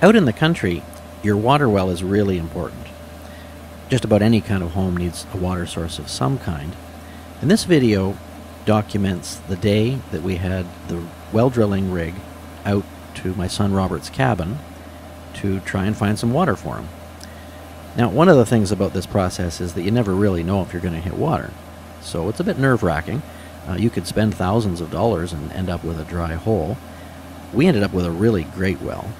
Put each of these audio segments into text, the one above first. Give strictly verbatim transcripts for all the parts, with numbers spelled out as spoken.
Out in the country, your water well is really important. Just about any kind of home needs a water source of some kind. And this video documents the day that we had the well drilling rig out to my son Robert's cabin to try and find some water for him. Now, one of the things about this process is that you never really know if you're going to hit water. So it's a bit nerve-wracking. Uh, you could spend thousands of dollars and end up with a dry hole. We ended up with a really great well,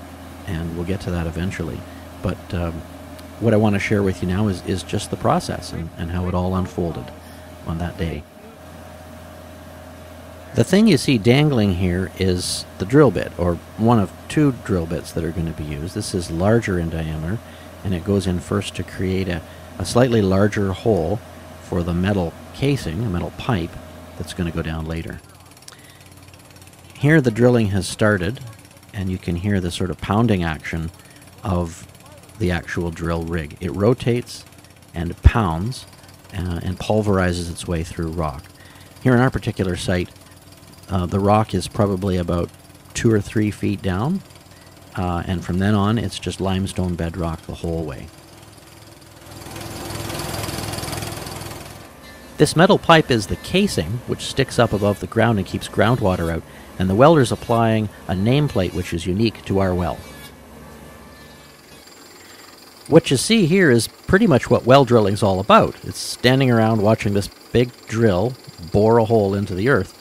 and we'll get to that eventually. But um, what I want to share with you now is, is just the process and, and how it all unfolded on that day. The thing you see dangling here is the drill bit, or one of two drill bits that are going to be used. This is larger in diameter, and it goes in first to create a, a slightly larger hole for the metal casing, a metal pipe, that's going to go down later. Here the drilling has started, and you can hear the sort of pounding action of the actual drill rig. It rotates and pounds uh, and pulverizes its way through rock. Here in our particular site, uh, the rock is probably about two or three feet down, uh, and from then on it's just limestone bedrock the whole way. This metal pipe is the casing, which sticks up above the ground and keeps groundwater out, and the welder's applying a nameplate which is unique to our well. What you see here is pretty much what well drilling's all about. It's standing around watching this big drill bore a hole into the earth.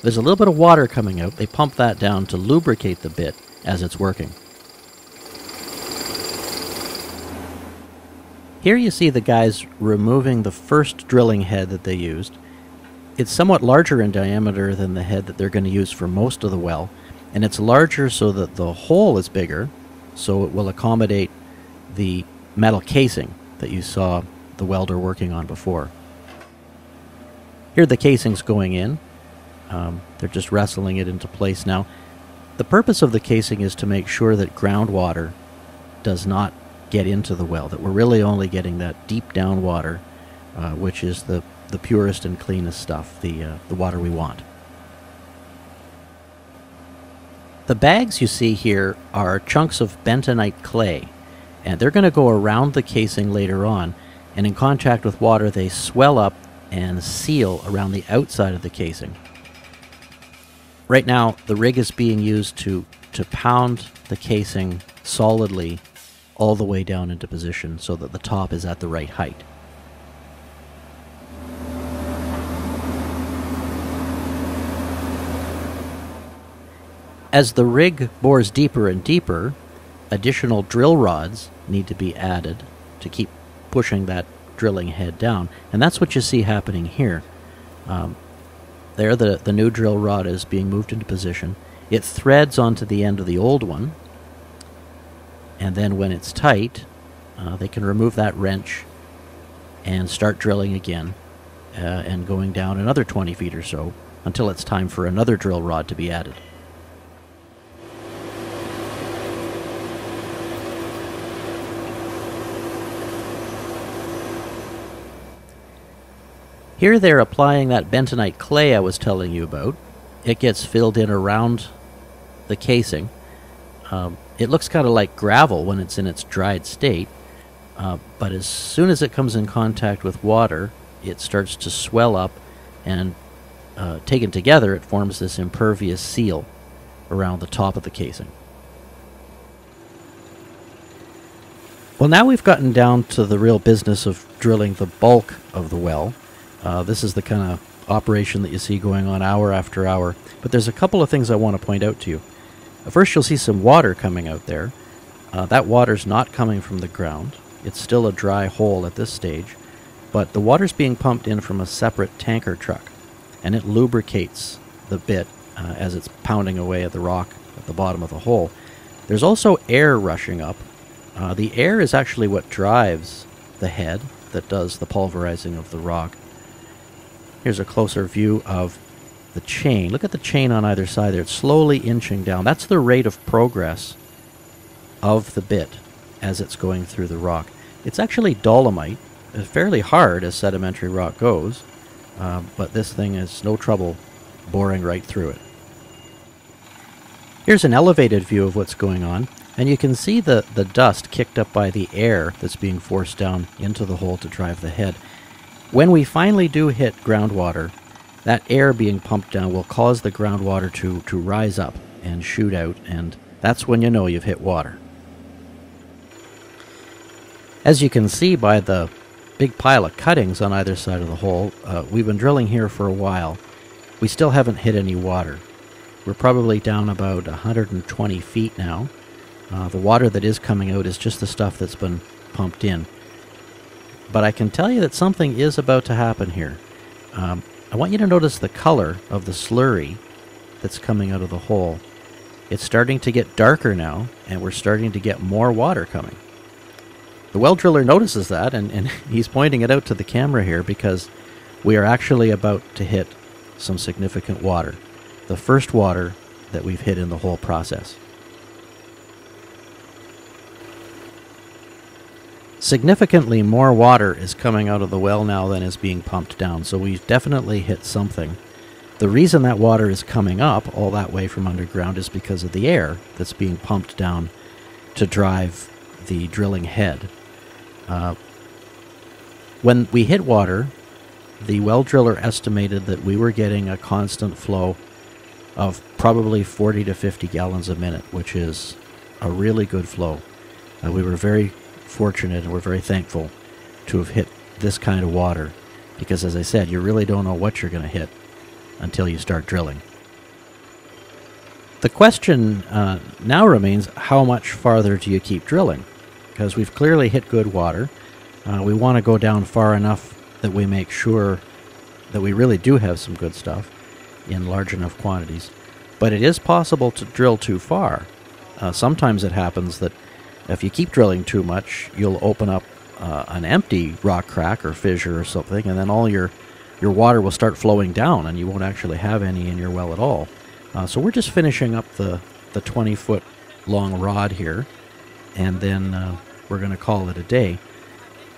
There's a little bit of water coming out. They pump that down to lubricate the bit as it's working. Here you see the guys removing the first drilling head that they used. It's somewhat larger in diameter than the head that they're going to use for most of the well, and it's larger so that the hole is bigger, so it will accommodate the metal casing that you saw the welder working on before. Here the casing's going in. Um, they're just wrestling it into place now. The purpose of the casing is to make sure that groundwater does not get into the well, that we're really only getting that deep down water, uh, which is the, the purest and cleanest stuff, the, uh, the water we want. The bags you see here are chunks of bentonite clay, and they're going to go around the casing later on, and in contact with water they swell up and seal around the outside of the casing. Right now the rig is being used to, to pound the casing solidly all the way down into position so that the top is at the right height. As the rig bores deeper and deeper, additional drill rods need to be added to keep pushing that drilling head down, and that's what you see happening here. Um, there the, the new drill rod is being moved into position. It threads onto the end of the old one, and then when it's tight, uh, they can remove that wrench and start drilling again uh, and going down another twenty feet or so until it's time for another drill rod to be added. Here they're applying that bentonite clay I was telling you about. It gets filled in around the casing. Um, It looks kind of like gravel when it's in its dried state, uh, but as soon as it comes in contact with water, it starts to swell up, and uh, taken together it forms this impervious seal around the top of the casing. Well, now we've gotten down to the real business of drilling the bulk of the well. Uh, this is the kind of operation that you see going on hour after hour, but there's a couple of things I want to point out to you. First, you'll see some water coming out there. Uh, that water's not coming from the ground. It's still a dry hole at this stage, but the water's being pumped in from a separate tanker truck, and it lubricates the bit uh, as it's pounding away at the rock at the bottom of the hole. There's also air rushing up. Uh, the air is actually what drives the head that does the pulverizing of the rock. Here's a closer view of the chain. Look at the chain on either side there. It's slowly inching down. That's the rate of progress of the bit as it's going through the rock. It's actually dolomite. It's fairly hard as sedimentary rock goes, uh, but this thing is no trouble boring right through it. Here's an elevated view of what's going on. And you can see the, the dust kicked up by the air that's being forced down into the hole to drive the head. When we finally do hit groundwater, that air being pumped down will cause the groundwater to, to rise up and shoot out, and that's when you know you've hit water. As you can see by the big pile of cuttings on either side of the hole, uh, we've been drilling here for a while. We still haven't hit any water. We're probably down about one hundred twenty feet now. Uh, the water that is coming out is just the stuff that's been pumped in. But I can tell you that something is about to happen here. Um, I want you to notice the color of the slurry that's coming out of the hole. It's starting to get darker now, and we're starting to get more water coming. The well driller notices that, and, and he's pointing it out to the camera here because we are actually about to hit some significant water. The first water that we've hit in the whole process. Significantly more water is coming out of the well now than is being pumped down, so we've definitely hit something. The reason that water is coming up all that way from underground is because of the air that's being pumped down to drive the drilling head. Uh, when we hit water, the well driller estimated that we were getting a constant flow of probably forty to fifty gallons a minute, which is a really good flow. Uh, we were very fortunate and we're very thankful to have hit this kind of water because, as I said, you really don't know what you're going to hit until you start drilling. The question uh, now remains, how much farther do you keep drilling? Because we've clearly hit good water. Uh, we want to go down far enough that we make sure that we really do have some good stuff in large enough quantities. But it is possible to drill too far. Uh, sometimes it happens that if you keep drilling too much, you'll open up uh, an empty rock crack or fissure or something, and then all your, your water will start flowing down and you won't actually have any in your well at all. Uh, so we're just finishing up the twenty-foot long rod here, and then uh, we're going to call it a day.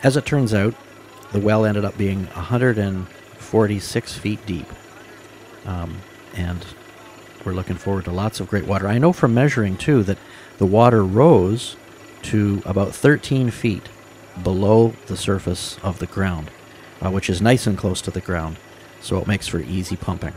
As it turns out, the well ended up being one hundred forty-six feet deep, um, and we're looking forward to lots of great water. I know from measuring, too, that the water rose to about thirteen feet below the surface of the ground, uh, which is nice and close to the ground, so it makes for easy pumping.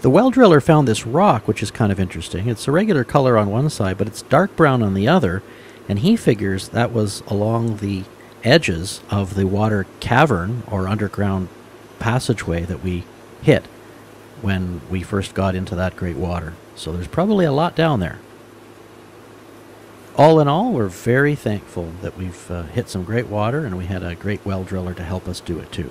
The well driller found this rock, which is kind of interesting. It's a regular color on one side, but it's dark brown on the other, and he figures that was along the edges of the water cavern or underground passageway that we hit when we first got into that great water. So there's probably a lot down there. All in all, we're very thankful that we've uh, hit some great water, and we had a great well driller to help us do it too.